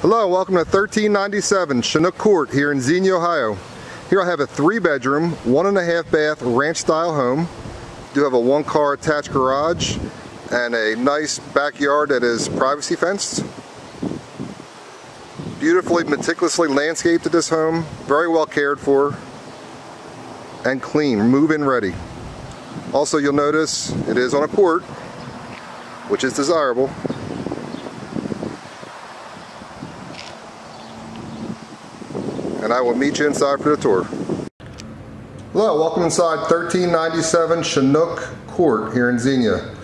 Hello, welcome to 1397 Chinook Court here in Xenia, Ohio. Here I have a 3-bedroom, 1.5-bath ranch-style home. Do have a 1-car attached garage and a nice backyard that is privacy fenced. Beautifully, meticulously landscaped at this home, very well cared for and clean, move-in ready. Also, you'll notice it is on a court, which is desirable. And I will meet you inside for the tour. Hello, welcome inside 1397 Chinook Court here in Xenia.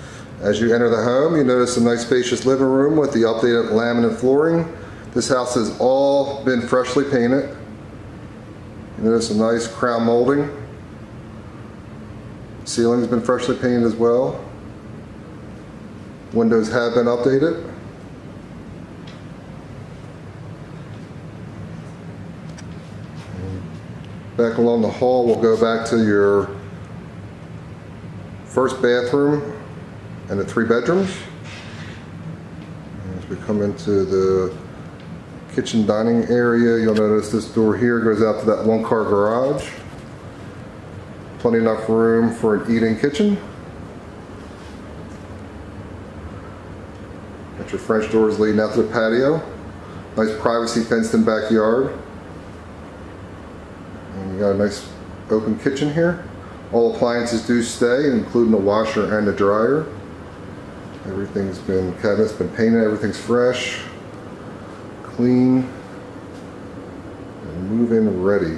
As you enter the home, you notice a nice spacious living room with the updated laminate flooring. This house has all been freshly painted. You notice a nice crown molding. Ceiling's been freshly painted as well. Windows have been updated. Back along the hall, we'll go back to your first bathroom and the 3 bedrooms. As we come into the kitchen dining area, you'll notice this door here goes out to that 1-car garage. Plenty enough room for an eat-in kitchen. Got your French doors leading out to the patio. Nice privacy fenced-in backyard. You got a nice open kitchen here. All appliances do stay, including the washer and the dryer. Everything's been, cabinets been painted, everything's fresh, clean, and move-in ready.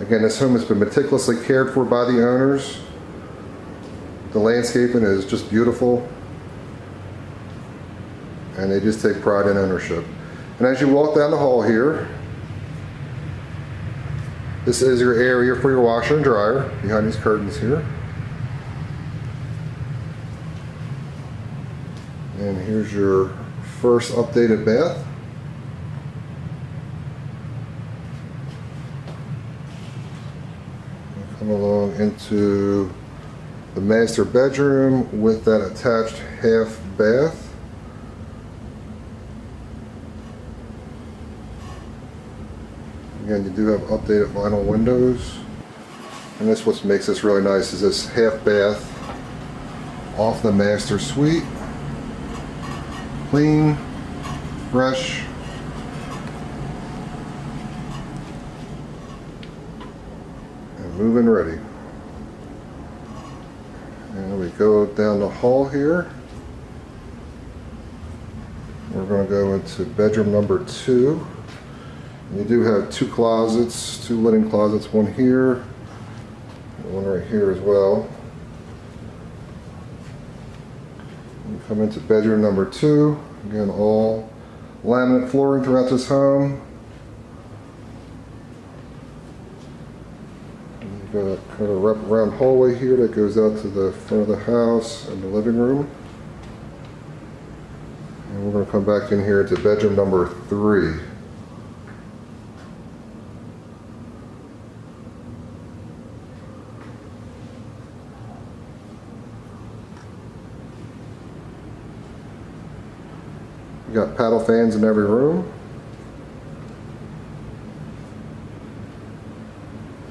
Again, this home has been meticulously cared for by the owners. The landscaping is just beautiful, and they just take pride in ownership. And as you walk down the hall here, this is your area for your washer and dryer, behind these curtains here. And here's your first updated bath. Come along into the master bedroom with that attached half bath. Again, you do have updated vinyl windows, and that's what makes this really nice, is this half bath off the master suite. Clean, fresh. And move-in ready. And we go down the hall here. We're going to go into bedroom number 2. You do have 2 closets, 2 linen closets, one here, and one right here as well. You come into bedroom number 2. Again, all laminate flooring throughout this home. You've got a kind of wraparound hallway here that goes out to the front of the house and the living room. And we're going to come back in here to bedroom number 3. You got paddle fans in every room.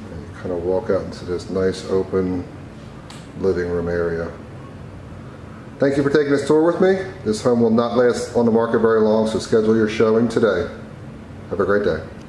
And you kind of walk out into this nice open living room area. Thank you for taking this tour with me. This home will not last on the market very long, so schedule your showing today. Have a great day.